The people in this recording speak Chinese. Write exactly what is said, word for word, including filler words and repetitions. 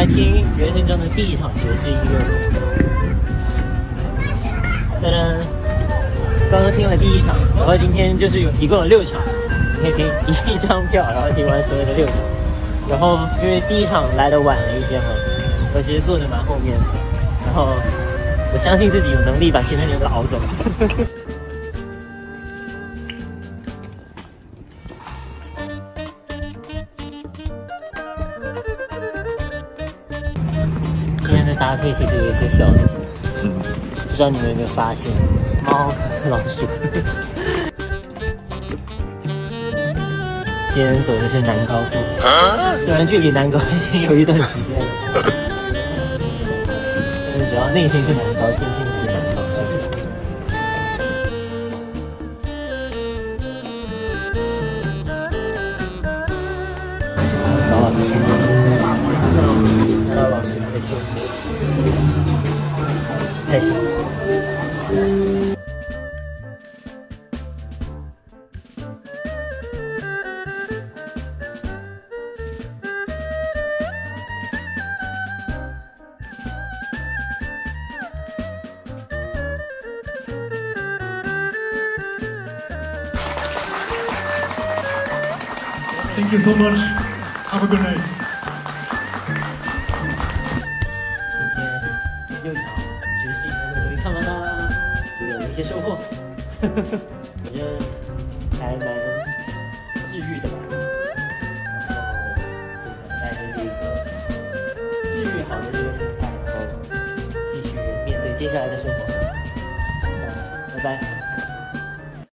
来听人生中的第一场爵士音乐。当然，刚刚听了第一场，然后今天就是有一共有六场，可以凭一张票，然后听完所有的六场。然后因为第一场来的晚了一些嘛，我其实坐的蛮后面的，然后我相信自己有能力把前面人熬走。搭配其实有一些小的，不知道你们有没有发现，猫和老鼠。今天走的是南高路，虽然距离南高已经有一段时间了，但是只要内心是南高，天性就是南高。老老实实，老老实实。 开心。Thank you so much. Have a good night. 收获，我觉得还蛮治愈的吧。然后带着这个治愈好的这个心态，然后继续面对接下来的生活。拜拜。